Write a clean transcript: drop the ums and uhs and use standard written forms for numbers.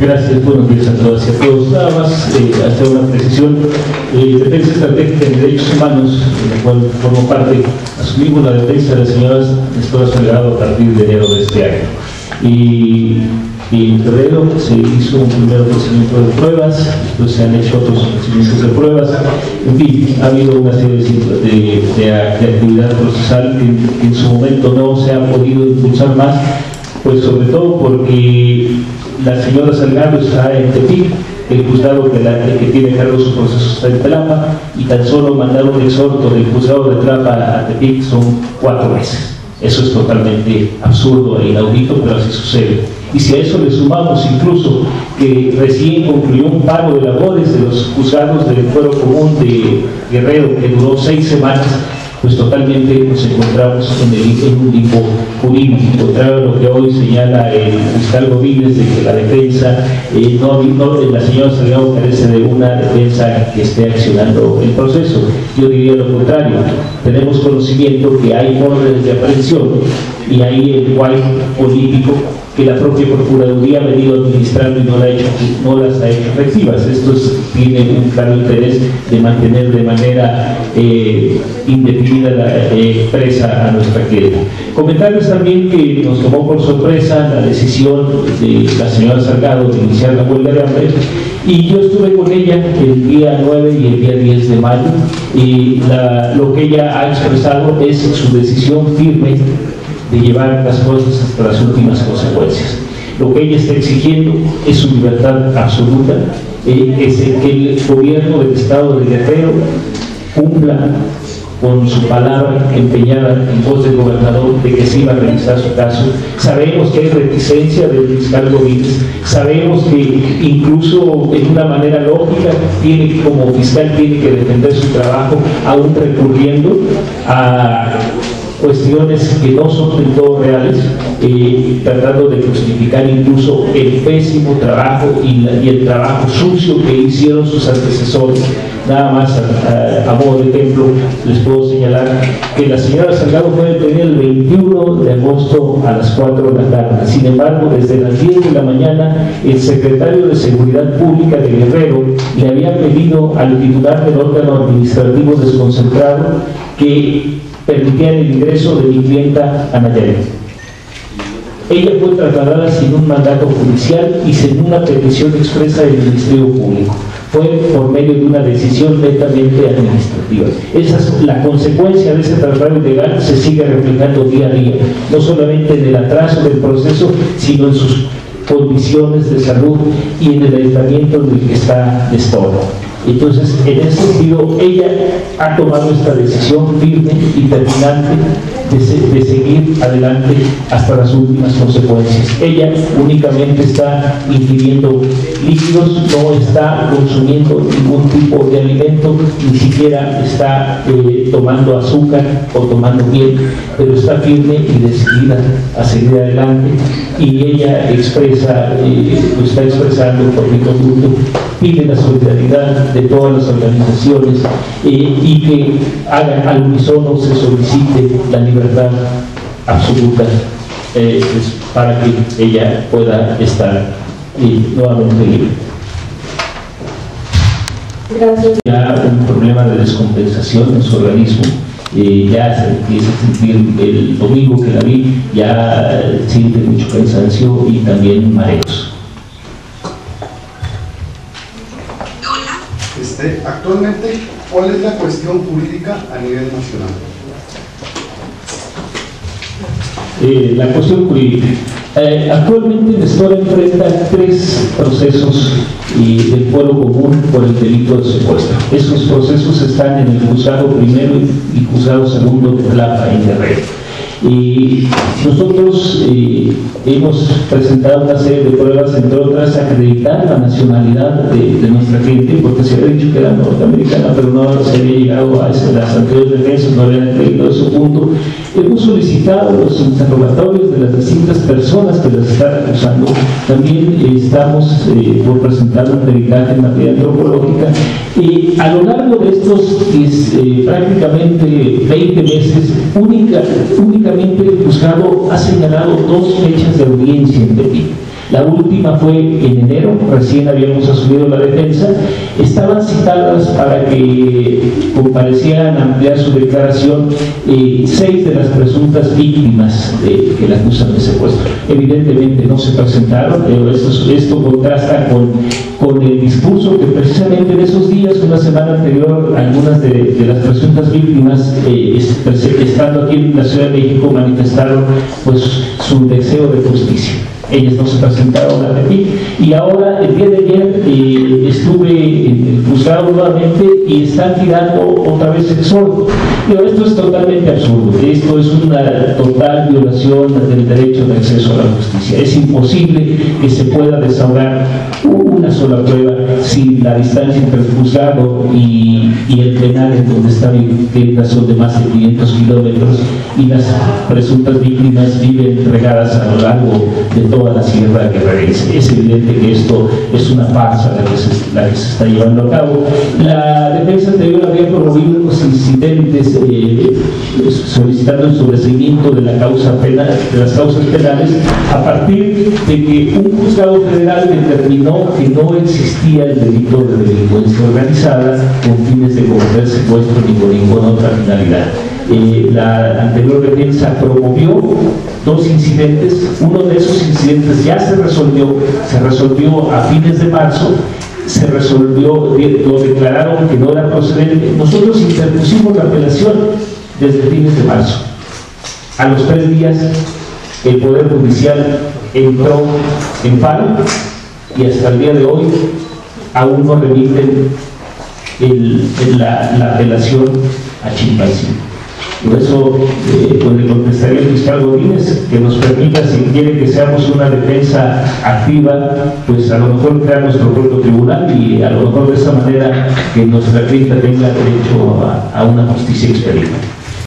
Gracias, buenos días a todas y a todos. Nada más hacer una precisión. Defensa estratégica de derechos humanos, en la cual formo parte, asumimos la defensa de las señoras Nestora Salgado a partir de enero de este año. Y en febrero se hizo un primer procedimiento de pruebas, después se han hecho otros procedimientos de pruebas. En fin, ha habido una serie de actividad procesal que en su momento no se ha podido impulsar más, pues sobre todo porque la señora Salgado está en Tepic, el juzgado que tiene cargo su proceso está en Tlapa, y tan solo mandar un exhorto del juzgado de Tlapa a Tepic son 4 veces. Eso es totalmente absurdo e inaudito, pero así sucede. Y si a eso le sumamos incluso que recién concluyó un pago de labores de los juzgados del fuero común de Guerrero, que duró 6 semanas, pues totalmente nos encontramos en un limbo jurídico, contrario a lo que hoy señala el fiscal Gómez, de que la defensa, la señora Salgado carece de una defensa que esté accionando el proceso. Yo diría lo contrario, tenemos conocimiento que hay órdenes de aprehensión y hay el cual político que la propia Procuraduría ha venido administrando y no las ha hecho efectivas. Esto tiene un claro interés de mantener de manera indefinida presa a nuestra clienta. Comentarles también que nos tomó por sorpresa la decisión de la señora Salgado de iniciar la huelga de hambre, y yo estuve con ella el día 9 y el día 10 de mayo, y lo que ella ha expresado es su decisión firme de llevar las cosas hasta las últimas consecuencias. Lo que ella está exigiendo es su libertad absoluta, es que el gobierno del estado de Guerrero cumpla con su palabra empeñada en voz del gobernador de que se iba a revisar su caso. Sabemos que hay reticencia del fiscal Gómez, sabemos que incluso en una manera lógica como fiscal tiene que defender su trabajo aún recurriendo a cuestiones que no son del todo reales, tratando de justificar incluso el pésimo trabajo y el trabajo sucio que hicieron sus antecesores. Nada más a modo de ejemplo les puedo señalar que la señora Salgado fue detenida el 21 de agosto a las 4 de la tarde. Sin embargo, desde las 10 de la mañana el secretario de Seguridad Pública de Guerrero le había pedido al titular del órgano administrativo desconcentrado que permitían el ingreso de mi clienta a Matera. Ella fue trasladada sin un mandato judicial y sin una petición expresa del Ministerio Público. Fue por medio de una decisión netamente administrativa. Esa es la consecuencia de ese traslado ilegal, se sigue replicando día a día, no solamente en el atraso del proceso, sino en sus condiciones de salud y en el aislamiento en el que está Nestora. Entonces, en ese sentido, ella ha tomado esta decisión firme y terminante de seguir adelante hasta las últimas consecuencias. Ella únicamente está ingiriendo líquidos, no está consumiendo ningún tipo de alimento, ni siquiera está tomando azúcar o tomando miel, pero está firme y decidida a seguir adelante, y ella expresa, lo está expresando por mi conducto, pide la solidaridad de todas las organizaciones y que al unísono se solicite la libertad absoluta para que ella pueda estar nuevamente libre. Gracias. Ya un problema de descompensación en su organismo. Ya se empieza a sentir el domingo que la vi, ya siente mucho cansancio y también mareos. Actualmente, ¿cuál es la cuestión jurídica a nivel nacional? La cuestión jurídica. Actualmente Nestora enfrenta 3 procesos del fuero común por el delito de secuestro. Esos procesos están en el juzgado primero y juzgado segundo de Tlapa y de Red. Y nosotros hemos presentado una serie de pruebas, entre otras, acreditar la nacionalidad de nuestra cliente, porque se había dicho que era norteamericana, pero no se había llegado a las anteriores defensas, no habían acreditado ese punto. Hemos solicitado los interrogatorios de las distintas personas que las están acusando. También estamos por presentar un peritaje en materia antropológica. Y a lo largo de estos prácticamente 20 meses, únicamente el juzgado ha señalado 2 fechas de audiencia en Tepic. La última fue en enero, recién habíamos asumido la defensa. Estaban citadas para que comparecieran a ampliar su declaración 6 de las presuntas víctimas que la acusan de secuestro. Evidentemente no se presentaron, pero esto contrasta con el discurso que precisamente en esos días, una semana anterior, algunas de las presuntas víctimas, estando aquí en la Ciudad de México, manifestaron pues su deseo de justicia. Ellas no se presentaron a Tepic, y ahora el día de ayer estuve en el juzgado nuevamente y están tirando otra vez el sol. Pero esto es totalmente absurdo, esto es una total violación del derecho de acceso a la justicia. Es imposible que se pueda desahogar una sola prueba si la distancia entre el juzgado y el penal, en donde está mi vivienda, son de más de 500 kilómetros, y las presuntas víctimas viven regadas a lo largo de todo a la sierra guerrerense. Es evidente que esto es una farsa la que se está llevando a cabo. La defensa anterior había promovido los incidentes solicitando el sobreseimiento de la causa penal, de las causas penales, a partir de que un juzgado federal determinó que no existía el delito de delincuencia organizada con fines de cometer secuestro ni con ninguna otra finalidad. La anterior defensa promovió dos incidentes. Uno de esos incidentes ya se resolvió a fines de marzo, se resolvió, lo declararon que no era procedente. Nosotros interpusimos la apelación desde fines de marzo. A los 3 días el Poder Judicial entró en paro y hasta el día de hoy aún no remiten la apelación a Chilpancingo. Por eso, pues le contestaría al fiscal Gómez que nos permita, si quiere que seamos una defensa activa, pues a lo mejor crear nuestro propio tribunal, y a lo mejor de esa manera que nuestra clienta tenga derecho a una justicia expedita.